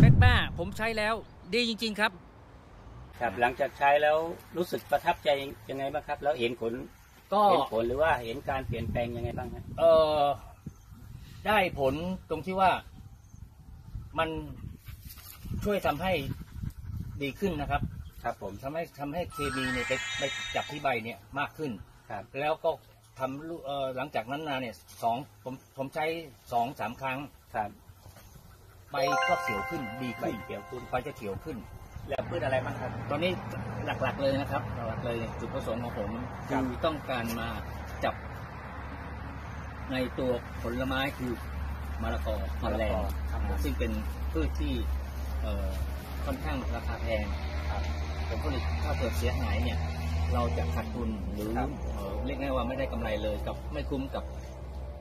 แม็กมาผมใช้แล้วดีจริงๆครับครับหลังจากใช้แล้วรู้สึกประทับใจยังไงบ้างครับแล้วเห็นผลก็เห็นผลหรือว่าเห็นการเปลี่ยนแปลงยังไงบ้างครับได้ผลตรงที่ว่ามันช่วยทำให้ดีขึ้นนะครับครับผมทำให้เคมีเนี่ยไปจับที่ใบเนี่ยมากขึ้นครับแล้วก็ทำหลังจากนั้นมาเนี่ยผมใช้2-3ครั้งครับใบก็เขียวขึ้นดีขึ้นเขียวขึ้นใบจะเขียวขึ้นแล้วพืชอะไรบ้างครับตอนนี้หลักๆเลยนะครับหลักๆเลยจุดประสงค์ของผมคือต้องการมาจับในตัวผลไม้คือมะละกอมะแรงซึ่งเป็นพืชที่ค่อนข้างราคาแพงผลผลิตถ้าเกิดเสียหายเนี่ยเราจะขาดทุนหรือเรียกง่ายว่าไม่ได้กำไรเลยกับไม่คุ้มกับ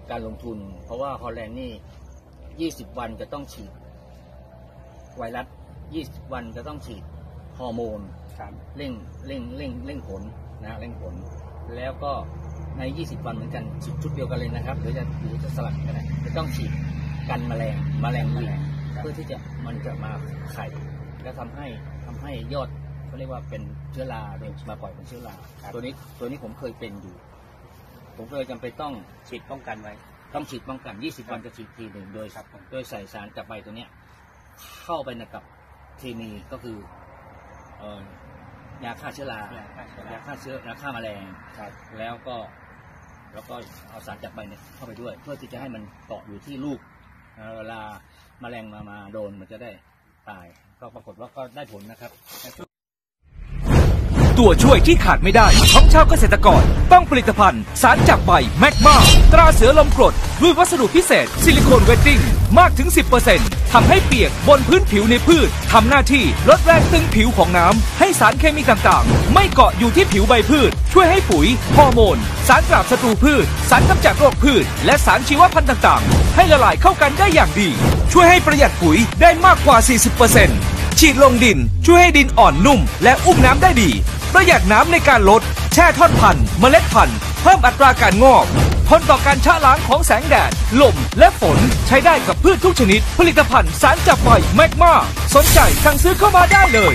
การลงทุนเพราะว่าฮอลแลนด์นี่20 วันจะต้องฉีดไวรัส20 วันจะต้องฉีดฮอร์โมนเร่งผลนะเร่งผลแล้วก็ใน20 วันเหมือนกันฉีดชุดเดียวกันเลยนะครับหรือจะสลับกันนะจะต้องฉีดกันแมลงเพื่อที่จะมันจะมาไข่แล้วทำให้ยอดเขาเรียกว่าเป็นเชื้อราเดินมาปล่อยเป็นเชื้อราตัวนี้ผมเคยเป็นอยู่ผมเคยจำเป็นต้องฉีดป้องกันไว้ต้องฉีดป้องกัน20 วันจะฉีดทีหนึ่งโดยใส่สารกับใบตัวเนี้ยเข้าไปในกับเคมีก็คือยาฆ่าเชื้อรายาฆ่าเชื้อยาฆ่าแมลงแล้วก็เอาสารจากใบเนี่ยเข้าไปด้วยเพื่อที่จะให้มันเกาะอยู่ที่ลูกเวลาแมลงมาโดนมันจะได้ตายก็ปรากฏว่าก็ได้ผลนะครับตัวช่วยที่ขาดไม่ได้ของชาวเกษตรกรต้องผลิตภัณฑ์สารจากใบแมกมาตราเสือลมกรดด้วยวัสดุพิเศษซิลิโคนเวทติ้งมากถึง 10% ทำให้เปียกบนพื้นผิวในพืชทำหน้าที่ลดแรงตึงผิวของน้ำให้สารเคมีต่างๆไม่เกาะอยู่ที่ผิวใบพืชช่วยให้ปุ๋ยฮอร์โมนสารปราบศัตรูพืชสารกำจัดโรคพืชและสารชีวพันธุ์ต่างๆให้ละลายเข้ากันได้อย่างดีช่วยให้ประหยัดปุ๋ยได้มากกว่า 40% ฉีดลงดินช่วยให้ดินอ่อนนุ่มและอุ้มน้ำได้ดีประหยัดน้ำในการลดแช่ท่อนพันธุ์เมล็ดพันธุ์เพิ่มอัตราการงอกทนต่อการชะล้างของแสงแดดลมและฝนใช้ได้กับพืชทุกชนิดผลิตภัณฑ์สารจากใบแมกมาสนใจสั่งซื้อเข้ามาได้เลย